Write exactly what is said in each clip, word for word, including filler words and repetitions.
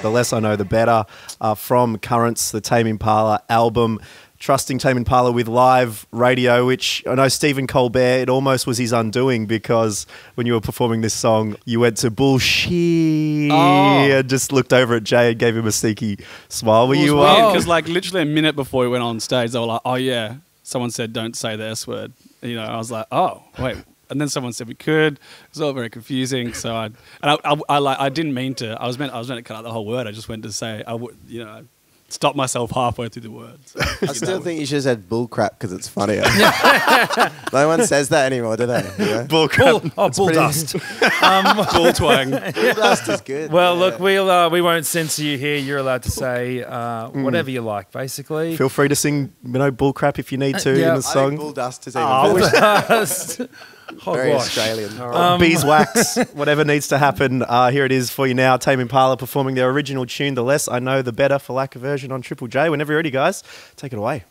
The less I know, the better. Uh, from Currents, the Tame Impala album. Trusting Tame Impala with live radio, which I know Stephen Colbert, it almost was his undoing, because when you were performing this song, you went to bullshit oh. and just looked over at Jay and gave him a sneaky smile. Were you? Because like literally a minute before we went on stage, they were like, "Oh yeah, someone said don't say the S word." You know, I was like, "Oh wait," and then someone said we could. It was all very confusing. So I and I, I, I like I didn't mean to. I was meant I was meant to cut out the whole word. I just went to say I would. You know. Stop myself halfway through the words. I still know. think you should have said bullcrap because it's funnier. No one says that anymore, do they? You know? Bullcrap. Bull, oh, bull dust. um, bull twang. Bull dust is good. Well, yeah. Look, we'll, uh, we won't censor you here. You're allowed to say uh, mm. whatever you like, basically. Feel free to sing, you know, bullcrap if you need to uh, yeah, in the song. I think bull dust is even oh, bull dust. Very Australian. Right. Um, Beeswax, whatever needs to happen. Uh, here it is for you now. Tame Impala performing their original tune, The Less I Know, The Better, for lack of version on Triple J. Whenever you're ready, guys, take it away.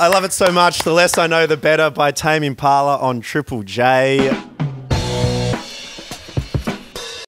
I love it so much. The Less I Know, The Better by Tame Impala on Triple J.